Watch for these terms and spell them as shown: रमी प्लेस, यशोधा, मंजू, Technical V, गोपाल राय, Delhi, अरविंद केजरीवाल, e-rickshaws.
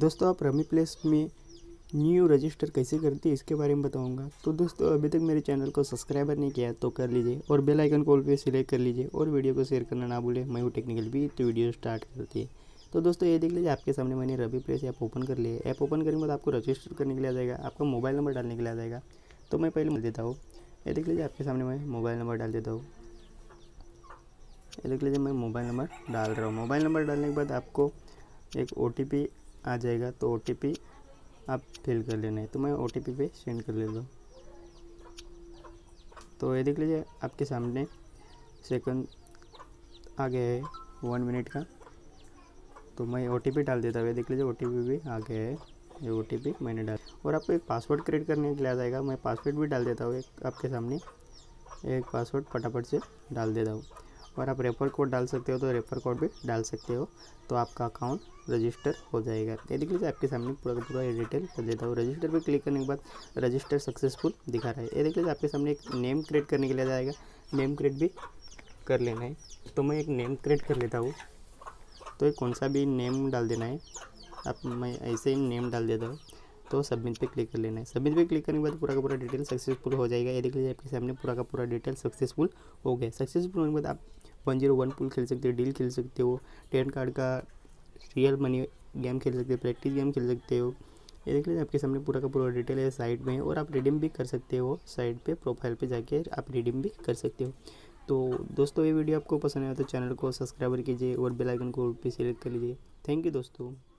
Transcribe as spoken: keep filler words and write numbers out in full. दोस्तों आप रमी प्लेस में न्यू रजिस्टर कैसे करते हैं इसके बारे में बताऊंगा। तो दोस्तों अभी तक मेरे चैनल को सब्सक्राइबर नहीं किया तो कर लीजिए और बेल आइकन को ऑल पे सिलेक्ट कर लीजिए और वीडियो को शेयर करना ना भूलें। मैं हूँ टेक्निकल भी, तो वीडियो स्टार्ट करती है। तो दोस्तों ये देख लीजिए, आपके सामने मैंने रमी प्लेस ऐप ओपन कर लिया। ऐप ओपन करने के बाद आपको रजिस्टर करने के लिए आ जाएगा, आपका मोबाइल नंबर डालने के लिए आ जाएगा। तो मैं पहले मिल देता हूँ, ये देख लीजिए आपके सामने मैं मोबाइल नंबर डाल देता हूँ। ये देख लीजिए मैं मोबाइल नंबर डाल रहा हूँ। मोबाइल नंबर डालने के बाद आपको एक ओ टी पी आ जाएगा, तो ओ टी पी आप फिल कर लेना है। तो मैं ओ टी पी पे सेंड कर ले लूँ। तो ये देख लीजिए आपके सामने सेकंड आ गया है वन मिनट का। तो मैं ओ टी पी डाल देता हूँ। ये देख लीजिए ओ टी पी भी आ गया है, ये ओ टी पी मैंने डाल। और आपको एक पासवर्ड क्रिएट करने के लिए आ जाएगा। मैं पासवर्ड भी डाल देता हूँ, एक आपके सामने एक पासवर्ड फटाफट से डाल देता हूँ। और आप रेफर कोड डाल सकते हो, तो रेफर कोड भी डाल सकते हो, तो आपका अकाउंट रजिस्टर हो जाएगा। ये देख लीजिए आपके सामने पूरा का पूरा डिटेल कर देता हूँ। रजिस्टर पे क्लिक करने के बाद रजिस्टर सक्सेसफुल दिखा रहा है। ये देख लीजिए आपके सामने एक नेम क्रिएट करने के लिए जाएगा, नेम क्रिएट भी कर लेना है। तो मैं एक नेम क्रिएट कर लेता हूँ। तो एक कौन सा भी नेम डाल देना है आप, मैं ऐसे ही नेम डाल देता हूँ। तो सबमिट पे क्लिक कर लेना है। सबमिट पे क्लिक करने के बाद पूरा का पूरा डिटेल सक्सेसफुल हो जाएगा। ये देख लीजिए आपके सामने पूरा का पूरा डिटेल सक्सेसफुल हो गया। सक्सेसफुल होने के बाद आप वन जीरो वन पूल खेल सकते हो, डील खेल सकते हो, टेन कार्ड का रियल मनी गेम खेल सकते हो, प्रैक्टिस गेम खेल सकते हो। ये देख लीजिए आपके सामने पूरा का पूरा डिटेल है साइड में। और आप रिडीम भी कर सकते हो, साइड पे प्रोफाइल पे जाके आप रिडीम भी कर सकते हो। तो दोस्तों ये वीडियो आपको पसंद आया तो चैनल को सब्सक्राइब कीजिए और बेल आइकन को सेलेक्ट कर लीजिए। थैंक यू दोस्तों।